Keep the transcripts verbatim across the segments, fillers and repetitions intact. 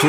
To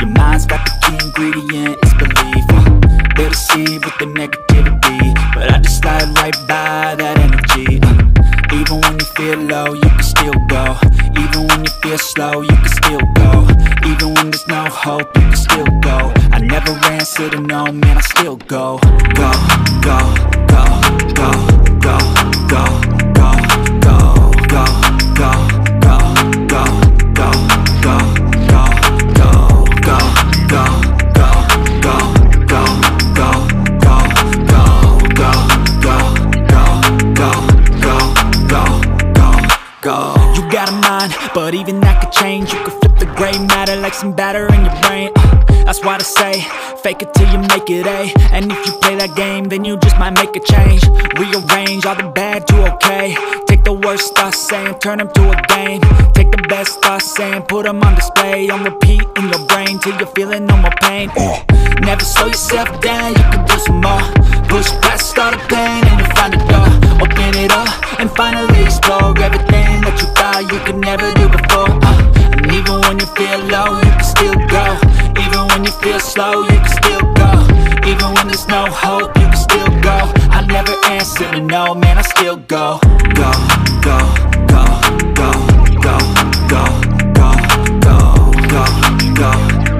Your mind's got the key ingredient, it's belief. uh, They deceive with the negativity, but I just slide right by that energy. uh, Even when you feel low, you can still go. Even when you feel slow, you can still go. Even when there's no hope, you can still go. I never answer to no, man, I still go. Go, go, go, go, go, go, go, go, go, go, go, go, go, go, go, go, go, go, go, go, go, go, go, go, go, go, go, go. You got a mind, but even that could change. You could flip the gray matter like some batter in your brain. uh, That's why they say, fake it till you make it, eh? And if you play that game, then you just might make a change. Rearrange all the bad to okay. Take the worst thoughts saying, turn them to a game. Take the best thoughts saying, put them on display. On repeat in your brain till you're feeling no more pain. uh, Never slow yourself down, you can do some more. Push past all the pain and you'll find a door. Open it up and finally explore everything that you thought you could never do before. uh, And even when you feel low, you can still go. Even when you feel slow, you can still go. Even when there's no hope, you can still go. I never answer to no, man, I still go. Go, go, go, go, go, go, go, go, go, go, go,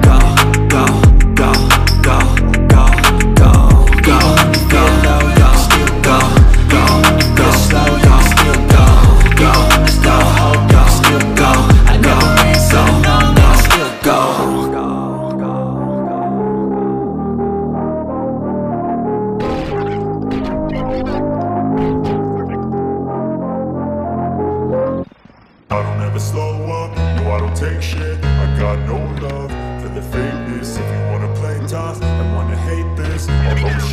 go, go, go, go, go, go. Even when you feel low, you can still go. Even when you feel slow, you can still go. Even when there's no hope, you can still go. I never answer to no, man, I still go. Take shit, I got no love for the fakeness. If you wanna play tough and wanna hate this, I'll always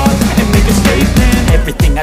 up and make a statement. Everything I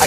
I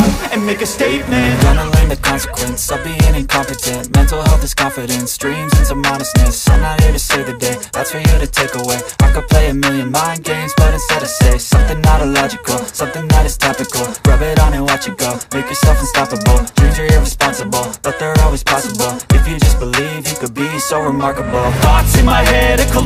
up and make a statement. I'm gonna learn the consequence of being incompetent. Mental health is confidence, dreams and some modestness. I'm not here to save the day, that's for you to take away. I could play a million mind games, but instead I say something not illogical, something that is topical. Rub it on and watch it go, make yourself unstoppable. Dreams are irresponsible, but they're always possible. If you just believe, you could be so remarkable. Thoughts in my head, a